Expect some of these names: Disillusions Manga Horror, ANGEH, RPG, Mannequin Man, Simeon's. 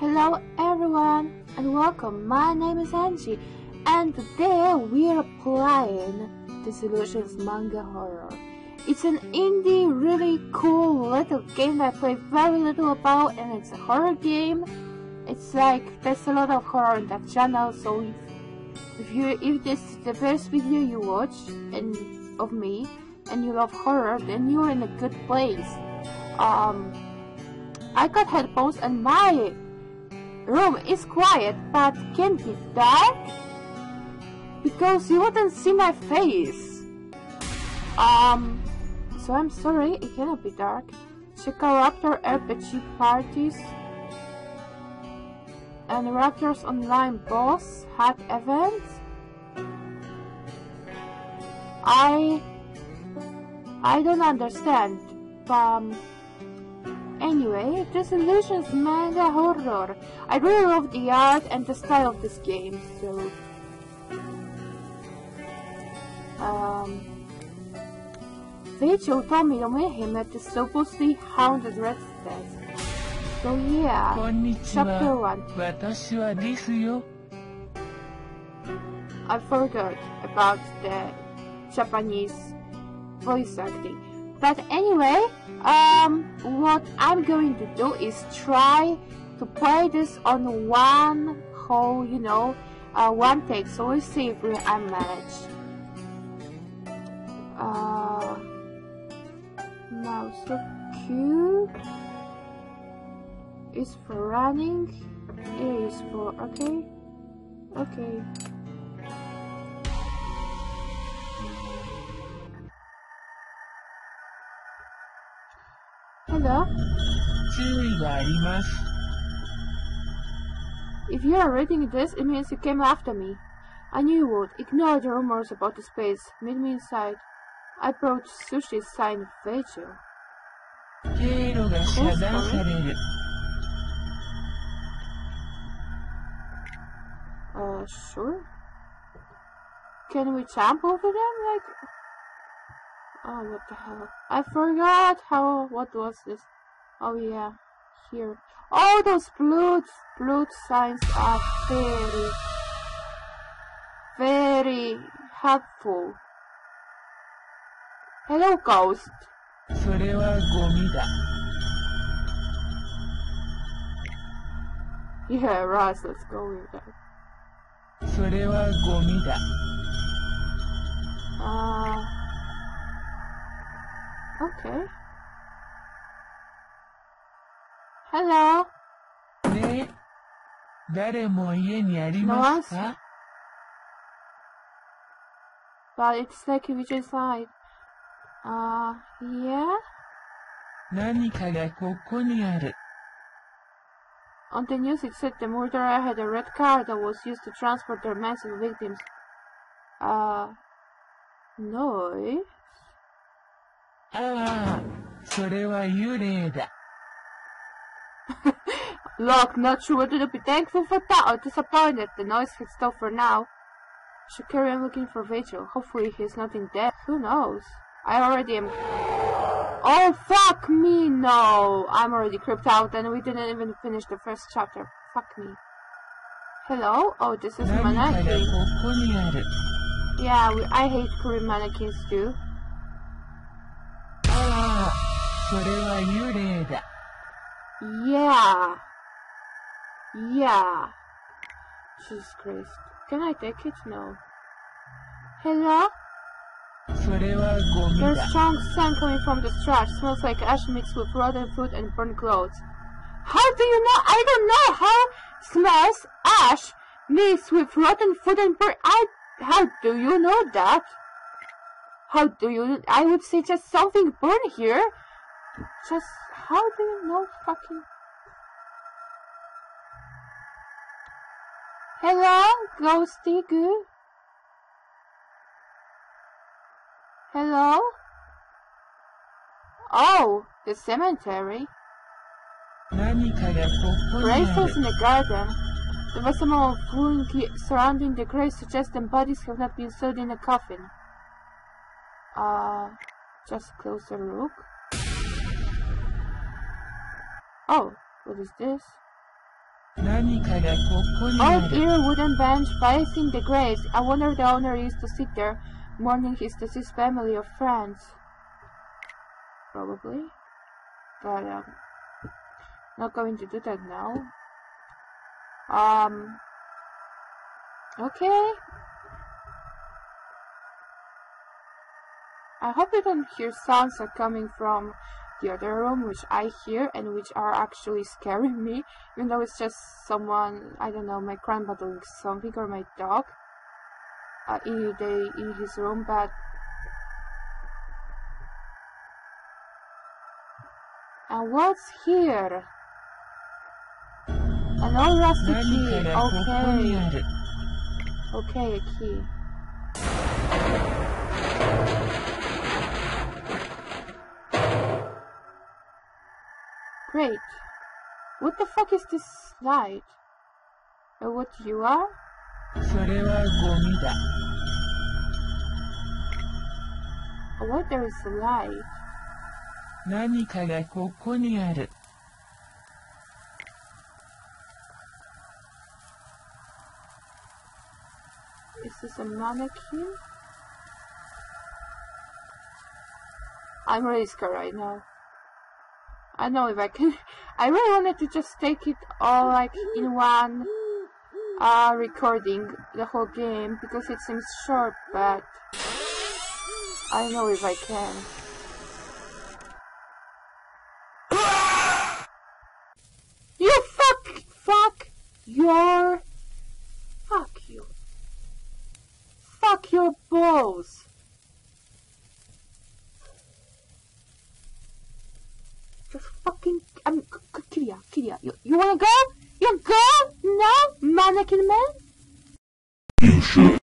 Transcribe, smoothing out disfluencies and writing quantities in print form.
Hello everyone and welcome, my name is Angie and today we are playing Disillusions Manga Horror. It's an indie, really cool little game that I play very little about, and it's a horror game. It's like, there's a lot of horror in that channel, so if this is the first video you watch of me and you love horror, then you're in a good place. I got headphones and my room is quiet but can be dark because you wouldn't see my face. So I'm sorry, it cannot be dark. Check out Raptor RPG parties and Raptors online boss hack events. I don't understand. Anyway, Disillusions Manga Horror. I really love the art and the style of this game, so Rachel told me to meet him at the supposedly haunted residence. So yeah, chapter 1. I forgot about the Japanese voice acting. But anyway, what I'm going to do is try to play this on one whole, one take. So we'll see if I manage. Now, so Q is for running, A is for okay. Hello. If you are reading this, it means you came after me. I knew you would. Ignore the rumors about the space. Meet me inside. I brought sushi sign of Rachel. Sure. Can we jump over them? Oh, what the hell? I forgot what was this? Oh yeah, here. Oh, those blood signs are very, very helpful. Hello, ghost. Yeah, right, let's go with that. Okay. Hello. No answer. But it's like if you just like, yeah? On the news it said the murderer had a red car that was used to transport their massive victims. No. Ah, Look, not sure whether to be thankful for that or disappointed. The noise has stopped for now. Should carry on looking for Rachel. Hopefully he's not in debt. Who knows? I already am. Oh fuck me, no! I'm already creeped out and we didn't even finish the first chapter. Fuck me. Hello? Oh, this is mannequin. Yeah, I hate Korean mannequins too. Yeah. Jesus Christ. Can I take it? No. Hello? There's strong scent coming from the trash. Smells like ash mixed with rotten food and burnt clothes. How do you know? I don't know how smells ash mixed with rotten food and burnt. How do you know that? I would say just something burned here. Just how do you know fucking? Hello, ghosty goo. Hello. Oh, the cemetery. Bracelets in the garden. The versatile fluidity surrounding the grave suggests the bodies have not been sewed in a coffin. Just closer look. Oh, what is this? Old ear wooden bench facing the graves. I wonder the owner used to sit there, mourning his deceased family or friends. Probably. But not going to do that now. Okay. I hope you don't hear sounds are coming from the other room, which I hear and which are actually scaring me, even though it's just someone, I don't know, my grandpa doing something or my dog in his room, but and what's here? An old rusty key. Okay. Okay, a key. Great. What the fuck is this light? Or what you are? What, there is a light? Is this a mannequin? I'm really scared right now. I know if I can. I really wanted to just take it all like in one recording, the whole game, because it seems short, but I know if I can. You fuck your balls. Just fucking, I mean, Kiria, you wanna go? You go? No, mannequin man? You should.